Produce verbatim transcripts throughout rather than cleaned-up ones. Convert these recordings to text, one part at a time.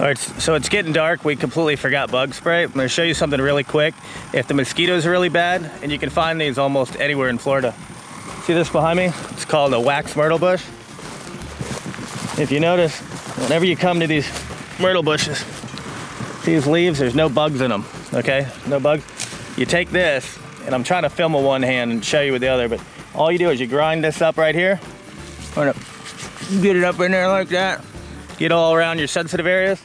All right, so it's getting dark. We completely forgot bug spray. I'm gonna show you something really quick. If the mosquitoes are really bad, and you can find these almost anywhere in Florida. See this behind me? It's called a wax myrtle bush. If you notice, whenever you come to these myrtle bushes, these leaves, there's no bugs in them, okay? No bugs. You take this, and I'm trying to film with one hand and show you with the other, but all you do is you grind this up right here. Gonna get it up in there like that. Get all around your sensitive areas.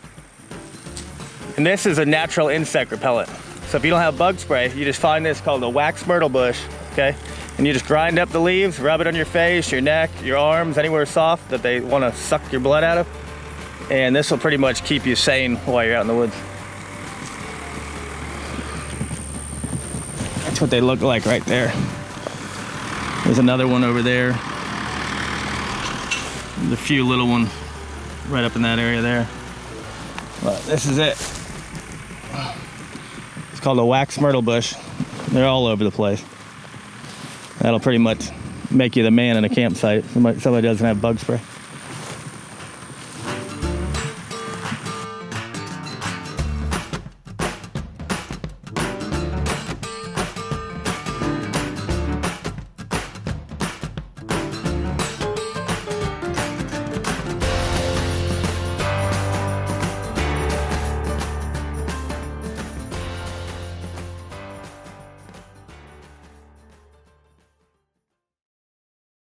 And this is a natural insect repellent. So if you don't have bug spray, you just find this called a wax myrtle bush, okay? And you just grind up the leaves, rub it on your face, your neck, your arms, anywhere soft that they want to suck your blood out of. And this will pretty much keep you sane while you're out in the woods. That's what they look like right there. There's another one over there. There's a few little ones right up in that area there. But this is it. It's called a wax myrtle bush. They're all over the place. That'll pretty much make you the man in a campsite. Somebody, somebody doesn't have bug spray.